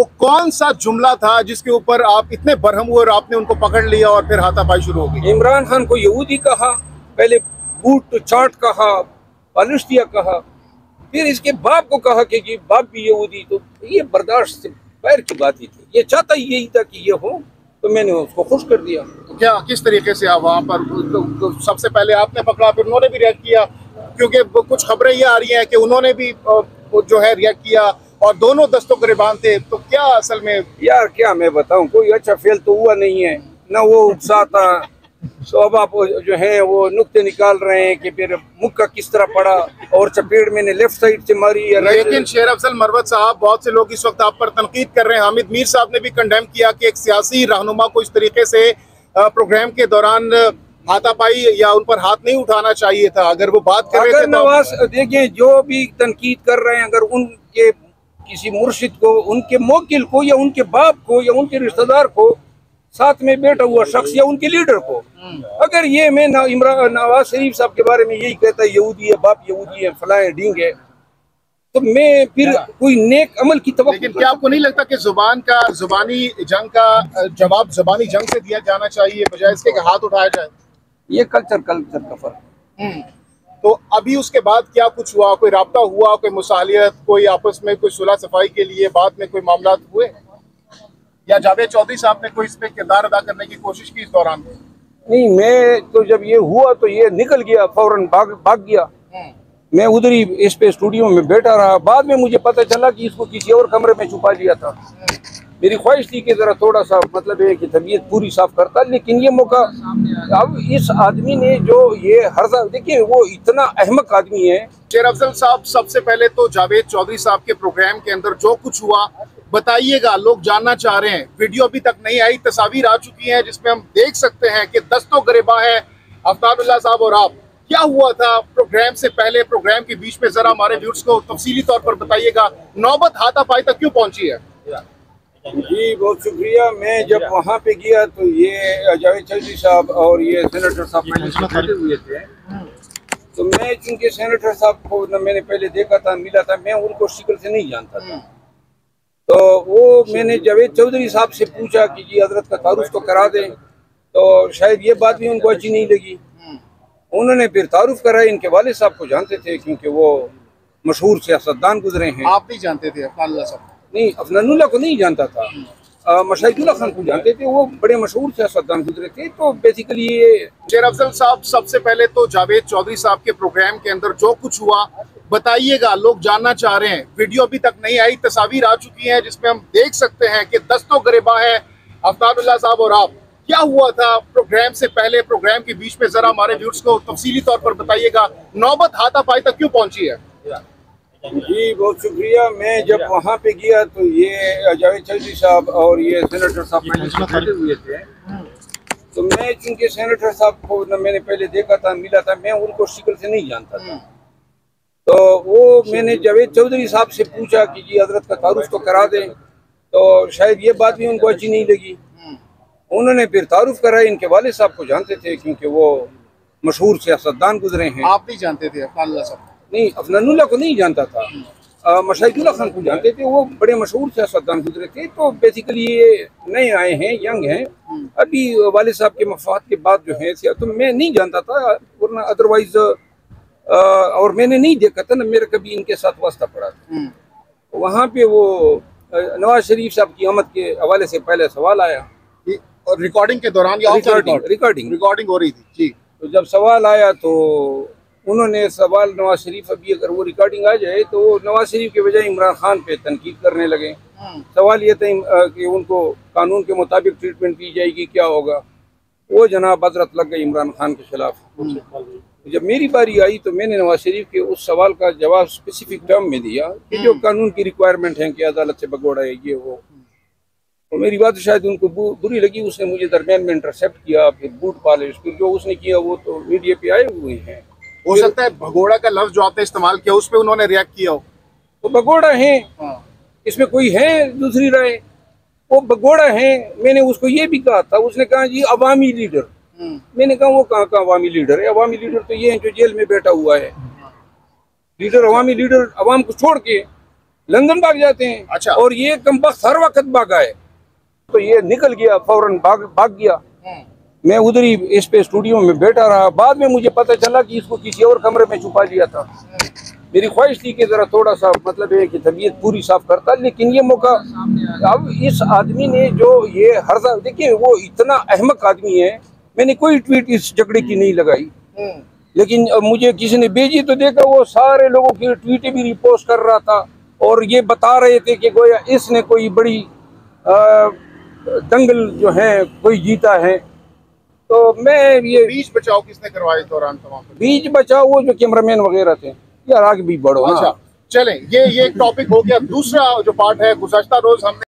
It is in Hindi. वो कौन सा जुमला था जिसके ऊपर आप इतने बरहम हुए और आपने उनको पकड़ लिया और फिर हाथापाई शुरू हो गई? इमरान खान को यहूदी कहा, पहले बूट चाट कहा, पलुस्तिया कहा, फिर इसके बाप को कहा कि ये बाप भी यहूदी। तो ये बर्दाश्त से पैर चुकाती थी, ये चाहता ही यही था कि ये हो, तो मैंने उसको खुश कर दिया। तो क्या किस तरीके से आप वहाँ पर तो सबसे पहले आपने पकड़ा, फिर उन्होंने भी रिएक्ट किया? क्योंकि कुछ खबरें ये आ रही हैं कि उन्होंने भी जो है रिएक्ट किया और दोनों दस्तों के रिबान थे। तो क्या असल में यार, क्या मैं बताऊं, कोई अच्छा फेल तो हुआ नहीं है ना, वो उत्साह था। तो अब आप जो है वो नुक्ते निकाल रहे हैं कि फिर मुक्का किस तरह पड़ा और चपेट मैंने लेफ्ट साइड से मारी या राइट। लेकिन शेर अफजल मरवत साहब, बहुत से लोग इस वक्त आप पर तनकीद कर रहे हैं, हामिद मीर साहब ने भी कंडेम किया कि एक सियासी रहनुमा को इस तरीके से प्रोग्राम के दौरान हाथापाई या उन पर हाथ नहीं उठाना चाहिए था अगर वो बात कर रहे थे। नवाज, देखिए, जो भी तनकीद कर रहे हैं, अगर उनके किसी मुर्शिद को, उनके मोकिल को या उनके बाप को या उनके रिश्तेदार को, साथ में बैठा हुआ शख्स या उनके लीडर को, अगर ये मैं नवाज शरीफ साहब के बारे में यही कहता है यहूदी है, बाप यहूदी है, फलाए ढींग है, तो मैं फिर कोई नेक अमल की तवक्को। लेकिन क्या आपको नहीं लगता कि जुबानी जंग का जवाब जुबानी जंग से दिया जाना चाहिए बजाय इसके कि हाथ उठाया जाए? ये कल्चर का फर्क। तो अभी उसके बाद क्या कुछ हुआ, कोई राब्ता हुआ, कोई मुसालियत, कोई आपस में कोई सुलह सफाई के लिए बाद में कोई मामला हुए, या जावेद चौधरी साहब ने कोई इस पे किरदार अदा करने की कोशिश की इस दौरान? नहीं, मैं तो जब ये हुआ तो ये निकल गया, फौरन भाग गया। मैं उधर ही इस पे स्टूडियो में बैठा रहा। बाद में मुझे पता चला कि इसको किसी और कमरे में छुपा लिया था। मेरी ख्वाहिश थी कि जरा थोड़ा सा मतलब है कि तबीयत पूरी साफ करता, लेकिन ये मौका अब इस आदमी ने जो ये हर देखिए वो इतना अहमक आदमी है। शेर अफजल साहब, सबसे पहले तो जावेद चौधरी साहब के प्रोग्राम के अंदर जो कुछ हुआ बताइएगा, लोग जानना चाह रहे हैं। वीडियो अभी तक नहीं आई, तस्वीर आ चुकी हैं जिसमें हम देख सकते हैं कि दस्तों गरेबा है अफ्ताबुल्ला साहब और आप। क्या हुआ था प्रोग्राम से पहले, प्रोग्राम के बीच में, जरा हमारे व्यूअर्स को तफसीली तौर पर बताइएगा। नौबत हाथापाई तक क्यों पहुंची है? जी, बहुत शुक्रिया। मैं जब वहाँ पे गया तो ये जावेद चौधरी साहब और ये सेनेटर साहब में खड़े हुए थे, तो मैं चूंकि सेनेटर साहब को न मैंने पहले देखा था, मिला था, मैं उनको शिकल से नहीं जानता था। तो वो मैंने जावेद चौधरी साहब से पूछा कि जी हजरत का तारुफ तो करा दें, तो शायद ये बात भी उनको अच्छी नहीं लगी। उन्होंने फिर तारुफ कराई। इनके वाले साहब को जानते थे क्योंकि वो मशहूर सियासतदान गुजरे हैं। आप नहीं जानते थे? नहीं, अफनानुल्लाह को नहीं जानता था, मशाइखुल्लाह खान को जानते थे, वो बड़े मशहूर सियासतदान गुजरे थे। तो बेसिकली ये शेर अफजल साहब, सबसे पहले तो जावेद चौधरी साहब के प्रोग्राम के अंदर जो कुछ हुआ बताइएगा, लोग जानना चाह रहे हैं। वीडियो अभी तक नहीं आई, तस्वीर आ चुकी हैं जिसमें हम देख सकते हैं कि दस्तों गरेबा है अफ्ताबुल्लाह साहब और आप। क्या हुआ था प्रोग्राम से पहले, प्रोग्राम के बीच में, जरा हमारे व्यूअर्स को तफसीली तौर पर बताइएगा। नौबत हाथापाई तक क्यों पहुंची है? जी, बहुत शुक्रिया। मैं जब वहाँ पे गया तो ये जावेद चौधरी साहब और ये सेनेटर साहब में खड़े हुए थे, तो मैं चूंकि सेनेटर साहब को न मैंने पहले देखा था, मिला था, मैं उनको शिकल से नहीं जानता था। तो वो मैंने जावेद चौधरी साहब से पूछा कि जी हजरत का तारुफ तो करा दें, तो शायद ये बात भी उनको अच्छी नहीं लगी। उन्होंने फिर तारुफ कराई। इनके वाले साहब को जानते थे क्योंकि वो मशहूर सियासतदान गुजरे हैं। आप नहीं जानते थे? नहीं, अफनानुल्लाह को नहीं जानता था, मशाइखुल्लाह खान को जानते थे, वो बड़े मशहूर सियासतदान गुजरे थे। तो बेसिकली ये नए आए हैं, यंग हैं, अभी वाले साहब के मफाद के बाद जो है, तो मैं नहीं जानता था, वरना अदरवाइज और मैंने नहीं देखा था ना, मेरा कभी इनके साथ वास्ता पड़ा था। वहाँ पे वो नवाज शरीफ साहब की आमद के हवाले से पहले सवाल आया, और रिकॉर्डिंग के दौरान रिकॉर्डिंग हो रही थी जी। तो जब सवाल आया तो उन्होंने सवाल नवाज शरीफ, अभी अगर वो रिकॉर्डिंग आ जाए तो नवाज शरीफ के बजाय इमरान खान पे तनकीद करने लगे। सवाल ये था कि उनको कानून के मुताबिक ट्रीटमेंट दी जाएगी, क्या होगा। वो जनाब हजरत लग गई इमरान खान के खिलाफ। जब मेरी बारी आई तो मैंने नवाज शरीफ के उस सवाल का जवाब स्पेसिफिक टर्म में दिया कि जो कानून की रिक्वायरमेंट है कि अदालत से भगोड़ा है, ये वो। तो मेरी बात शायद उनको बुरी लगी। उसने मुझे दरमियान में इंटरसेप्ट किया, फिर बूट पालिश, फिर जो उसने किया वो तो मीडिया पे आए हुए हैं। हो सकता है भगोड़ा का लफ्ज जो आपने इस्तेमाल किया उस पे उन्होंने रिएक्ट किया हो। तो भगोड़ा है, इसमें कोई है दूसरी राय? वो भगोड़ा है। मैंने उसको ये भी कहा था, उसने कहा जी अवामी लीडर। मैंने कहा वो कहाँ का अवामी लीडर है? अवामी लीडर तो ये है जो जेल में बैठा हुआ है। लीडर अवामी लीडर अवाम को छोड़ के लंदन भाग जाते हैं। अच्छा। और ये कमबख्त हर वक्त भागा है। तो ये निकल गया फौरन, भाग गया। मैं उधर ही इस पे स्टूडियो में बैठा रहा। बाद में मुझे पता चला कि इसको किसी और कमरे में छुपा लिया था। मेरी ख्वाहिश थी कि जरा थोड़ा सा मतलब है कि तबीयत पूरी साफ करता, लेकिन ये मौका अब इस आदमी ने जो ये हरदा, देखिए वो इतना अहमक आदमी है। मैंने कोई ट्वीट इस झगड़े की नहीं लगाई, लेकिन मुझे किसी ने भेजी तो देखा वो सारे लोगों की ट्वीटें भी रिपोस्ट कर रहा था और ये बता रहे थे कि गोया इसने कोई बड़ी दंगल जो है कोई जीता है। तो मैं ये बीज बचाव किसने करवाए दौरान तमाम? बीज बचाव वो जो कैमरामैन वगैरह थे। यार आगे भी बढ़ो। अच्छा, चलें, ये एक टॉपिक हो गया। दूसरा जो पार्ट है, गुज़श्ता रोज हमने